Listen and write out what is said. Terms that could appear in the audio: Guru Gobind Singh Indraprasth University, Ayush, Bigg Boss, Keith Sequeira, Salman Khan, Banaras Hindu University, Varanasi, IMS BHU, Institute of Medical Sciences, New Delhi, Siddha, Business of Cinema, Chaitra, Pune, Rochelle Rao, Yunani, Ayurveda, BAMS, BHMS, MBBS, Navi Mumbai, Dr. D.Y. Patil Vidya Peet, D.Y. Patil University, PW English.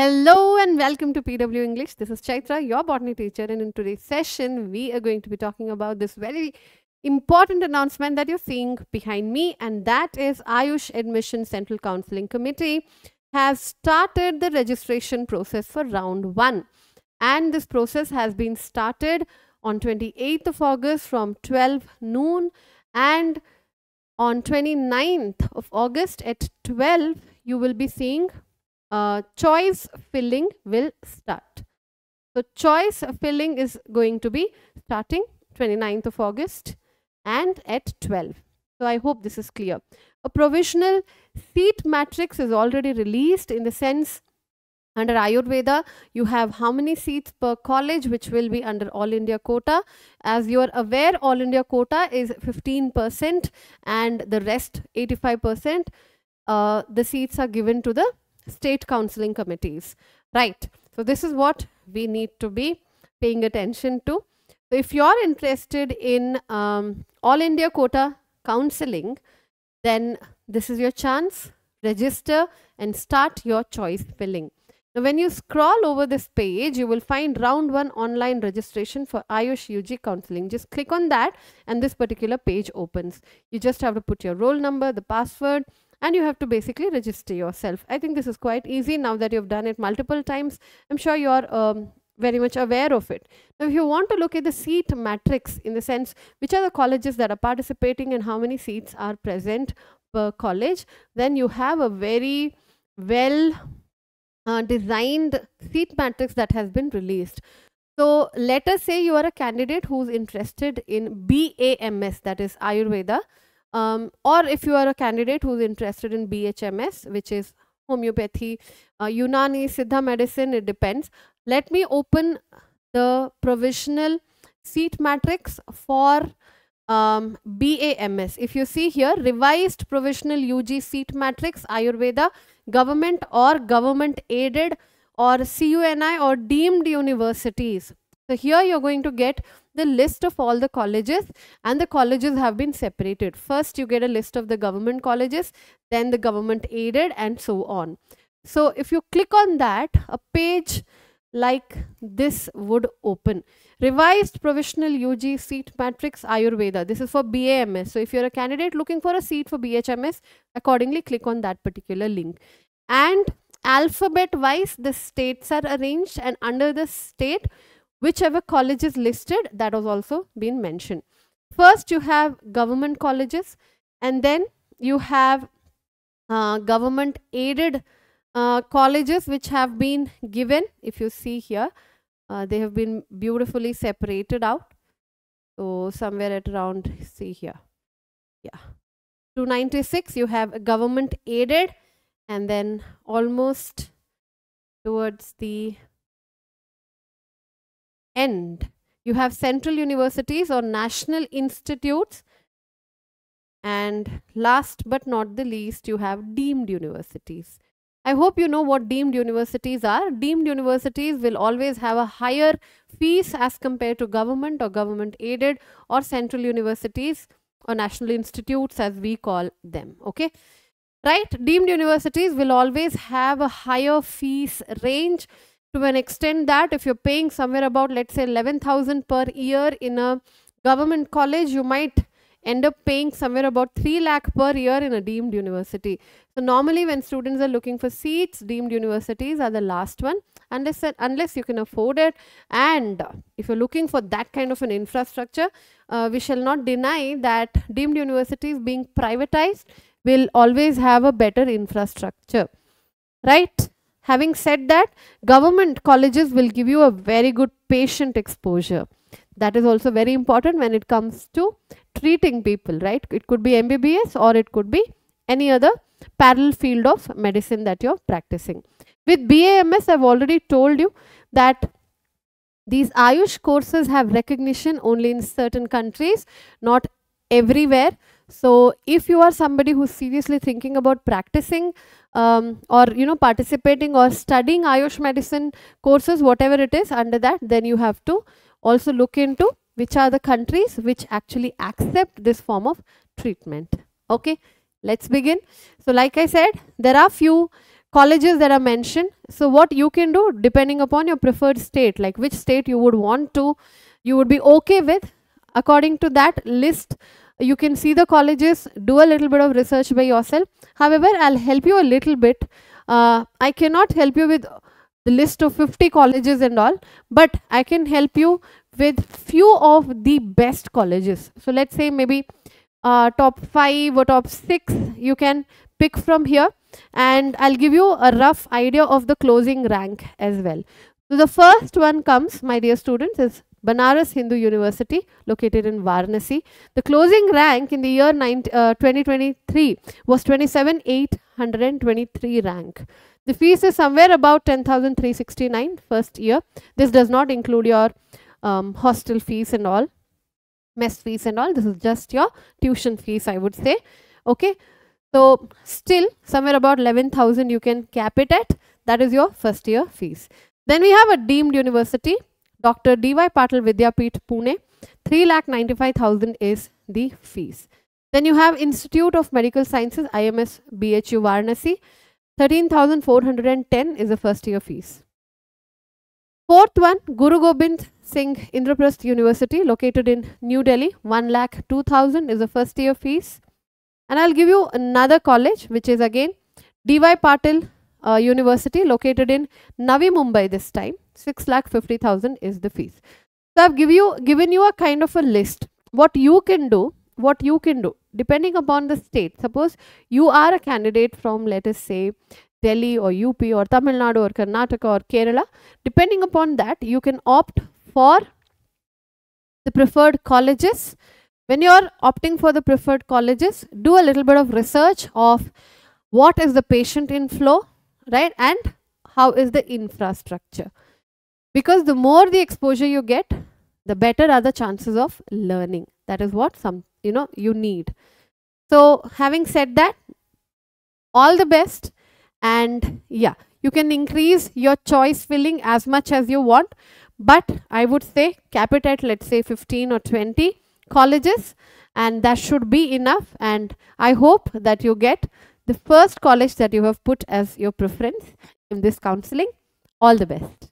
Hello and welcome to PW English. This is Chaitra, your botany teacher, and in today's session, we are going to be talking about this very important announcement that you're seeing behind me, and that is Ayush Admission Central Counseling Committee has started the registration process for round 1, and this process has been started on 28th of August from 12 noon, and on 29th of August at 12 you will be seeing choice filling will start. So choice filling is going to be starting 29th of August and at 12. So I hope this is clear. A provisional seat matrix is already released, in the sense under Ayurveda you have how many seats per college, which will be under All India quota. As you are aware, All India quota is 15% and the rest 85%. The seats are given to the state counseling committees, right? So this is what we need to be paying attention to. So if you are interested in All India quota counseling, then this is your chance. Register and start your choice filling. Now when you scroll over this page, you will find round 1 online registration for Ayush UG counseling. Just click on that and this particular page opens. You just have to put your roll number, the password, and you have to basically register yourself. I think this is quite easy now that you've done it multiple times. I'm sure you are very much aware of it. Now, if you want to look at the seat matrix, in the sense which are the colleges that are participating and how many seats are present per college, then you have a very well designed seat matrix that has been released. So let us say you are a candidate who's interested in BAMS, that is Ayurveda, or if you are a candidate who's interested in BHMS, which is homeopathy, Yunani, Siddha medicine, it depends. Let me open the provisional seat matrix for BAMS. If you see here, revised provisional UG seat matrix, Ayurveda, government or government aided or CUNI or deemed universities. So here you're going to get the list of all the colleges, and the colleges have been separated. First you get a list of the government colleges, then the government aided, and so on. So if you click on that, a page like this would open. Revised provisional UG seat matrix Ayurveda. This is for BAMS. So if you're a candidate looking for a seat for BHMS, accordingly click on that particular link. And alphabet wise the states are arranged, and under the state whichever college is listed, that has also been mentioned. First you have government colleges, and then you have government aided colleges which have been given. If you see here, they have been beautifully separated out. So somewhere at around, see here, yeah, 296 you have government aided, and then almost towards the end you have central universities or national institutes, and last but not the least you have deemed universities. I hope you know what deemed universities are. Deemed universities will always have a higher fees as compared to government or government aided or central universities or national institutes, as we call them, okay? Right, deemed universities will always have a higher fees range, to an extent that if you're paying somewhere about, let's say, 11,000 per year in a government college, you might end up paying somewhere about 3 lakh per year in a deemed university. So normally when students are looking for seats, deemed universities are the last one, unless you can afford it. And if you're looking for that kind of an infrastructure, we shall not deny that deemed universities, being privatized, will always have a better infrastructure, right? Having said that, government colleges will give you a very good patient exposure. That is also very important when it comes to treating people, right? It could be MBBS or it could be any other parallel field of medicine that you're practicing. With BAMS, I've already told you that these Ayush courses have recognition only in certain countries, not everywhere. So if you are somebody who's seriously thinking about practicing or, you know, participating or studying Ayush medicine courses, whatever it is under that, then you have to also look into which are the countries which actually accept this form of treatment. Okay, let's begin. So like I said, there are few colleges that are mentioned. So what you can do, depending upon your preferred state, like which state you would want to, you would be okay with, according to that list you can see the colleges, do a little bit of research by yourself. However, I'll help you a little bit. I cannot help you with the list of 50 colleges and all, but I can help you with few of the best colleges. So let's say maybe top 5 or top 6 you can pick from here, and I'll give you a rough idea of the closing rank as well. So the first one comes, my dear students, is Banaras Hindu University, located in Varanasi. The closing rank in the year 2023 was 27,823 rank. The fees is somewhere about 10,369 first year. This does not include your hostel fees and all, mess fees and all. This is just your tuition fees, I would say. Okay, so still somewhere about 11,000 you can cap it at. That is your first year fees. Then we have a deemed university, Dr. D.Y. Patil Vidya Peet, Pune. 3,95,000 is the fees. Then you have Institute of Medical Sciences, IMS BHU Varanasi. 13,410 is the first year fees. Fourth one, Guru Gobind Singh Indraprasth University, located in New Delhi. 1,02,000 is the first year fees. And I'll give you another college, which is again D.Y. Patil University, located in Navi Mumbai this time. 6,50,000 is the fees. So I've given you a kind of a list. What you can do depending upon the state. Suppose you are a candidate from, let us say, Delhi or UP or Tamil Nadu or Karnataka or Kerala. Depending upon that, you can opt for the preferred colleges. When you're opting for the preferred colleges, do a little bit of research of what is the patient inflow, right, and how is the infrastructure. Because the more the exposure you get, the better are the chances of learning. That is what you need. So having said that, all the best, and yeah, you can increase your choice filling as much as you want, but I would say cap it at, let's say, 15 or 20 colleges, and that should be enough. And I hope that you get the first college that you have put as your preference in this counseling. All the best.